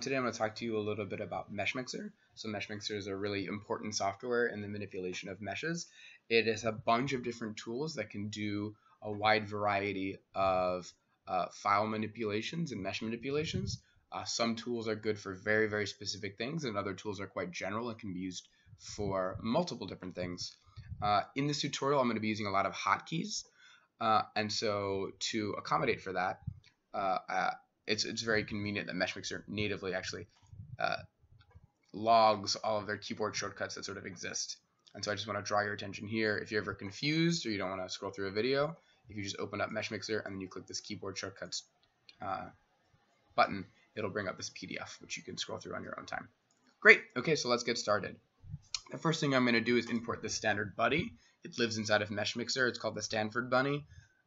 Today I'm going to talk to you a little bit about MeshMixer. So MeshMixer is a really important software in the manipulation of meshes. It is a bunch of different tools that can do a wide variety of file manipulations and mesh manipulations. Some tools are good for very, very specific things, and other tools are quite general and can be used for multiple different things. In this tutorial, I'm going to be using a lot of hotkeys, and so to accommodate for that, it's very convenient that MeshMixer natively actually logs all of their keyboard shortcuts that sort of exist. And so I just want to draw your attention here. If you're ever confused or you don't want to scroll through a video, if you just open up MeshMixer and then you click this keyboard shortcuts button, it'll bring up this PDF, which you can scroll through on your own time. Great. Okay, so let's get started. The first thing I'm going to do is import the Stanford Bunny. It lives inside of MeshMixer. It's called the Stanford Bunny.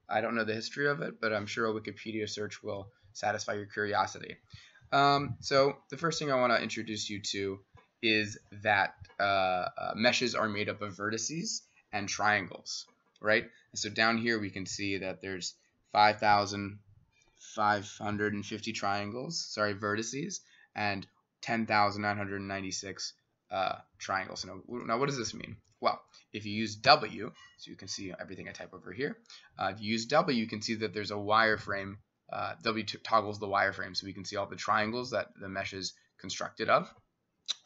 I don't know the history of it, but I'm sure a Wikipedia search will satisfy your curiosity. So the first thing I want to introduce you to is that meshes are made up of vertices and triangles, right? And so down here we can see that there's 5,550 triangles, sorry, vertices, and 10,996 triangles. Now what does this mean? Well, if you use W, so you can see everything I type over here, if you use W, you can see that there's a wireframe. W toggles the wireframe, so we can see all the triangles that the mesh is constructed of.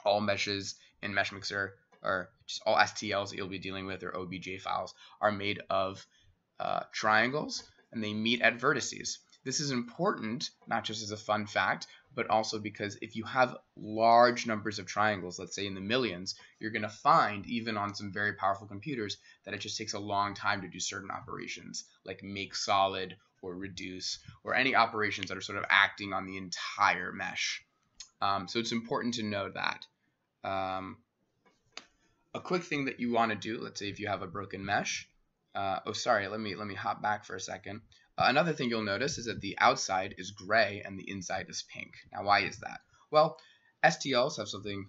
All meshes in MeshMixer, or just all STLs that you'll be dealing with, or OBJ files, are made of triangles, and they meet at vertices. This is important, not just as a fun fact, but also because if you have large numbers of triangles, let's say in the millions, you're going to find, even on some very powerful computers, that it just takes a long time to do certain operations, like make solid, or reduce, or any operations that are sort of acting on the entire mesh. So it's important to know that. A quick thing that you want to do, let's say if you have a broken mesh, let me hop back for a second. Another thing you'll notice is that the outside is gray and the inside is pink. Now why is that? Well, STLs have something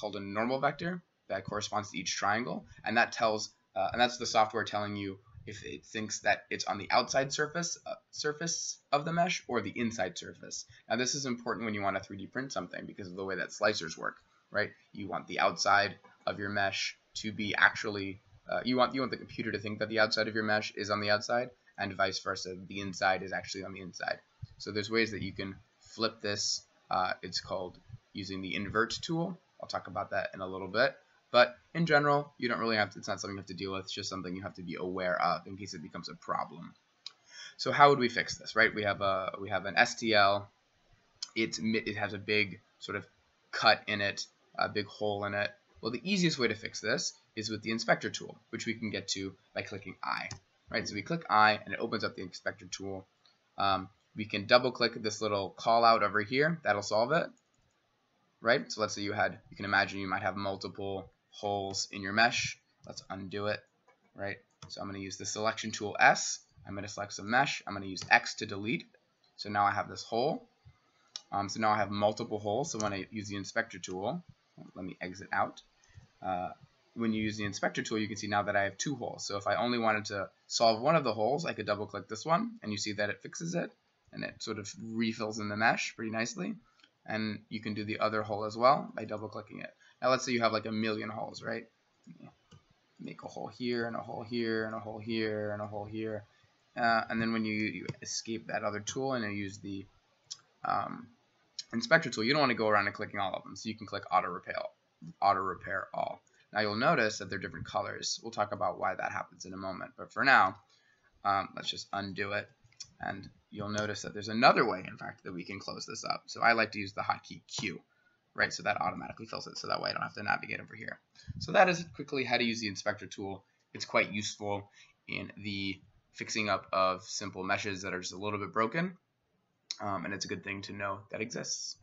called a normal vector that corresponds to each triangle, and that tells, and that's the software telling you if it thinks that it's on the outside surface of the mesh or the inside surface. Now this is important when you want to 3D print something because of the way that slicers work, right? You want the outside of your mesh to be actually, you want the computer to think that the outside of your mesh is on the outside and vice versa, the inside is actually on the inside. So there's ways that you can flip this. It's called using the invert tool. I'll talk about that in a little bit. But in general, you don't really have to, it's not something you have to deal with, it's just something you have to be aware of in case it becomes a problem. So how would we fix this, right? We have an STL, it has a big sort of cut in it, a big hole in it. Well, the easiest way to fix this is with the inspector tool, which we can get to by clicking I, right? So we click I and it opens up the inspector tool. We can double click this little call out over here, that'll solve it, right? So let's say you can imagine you might have multiple holes in your mesh. Let's undo it, right? So I'm going to use the selection tool S. I'm going to select some mesh. I'm going to use X to delete. So now I have this hole. So now I have multiple holes. So when I use the inspector tool, let me exit out. When you use the inspector tool, you can see now that I have two holes. So if I only wanted to solve one of the holes, I could double click this one and you see that it fixes it and it sort of refills in the mesh pretty nicely. And you can do the other hole as well by double clicking it. Now let's say you have like a million holes, right? Make a hole here and a hole here and a hole here and a hole here. And then when you escape that other tool and you use the inspector tool, you don't want to go around and clicking all of them. So you can click auto repair all. Now you'll notice that they're different colors. We'll talk about why that happens in a moment. But for now, let's just undo it. And you'll notice that there's another way, in fact, that we can close this up. So I like to use the hotkey Q, right? So that automatically fills it, so that way I don't have to navigate over here. So that is quickly how to use the inspector tool. It's quite useful in the fixing up of simple meshes that are just a little bit broken, and it's a good thing to know that exists.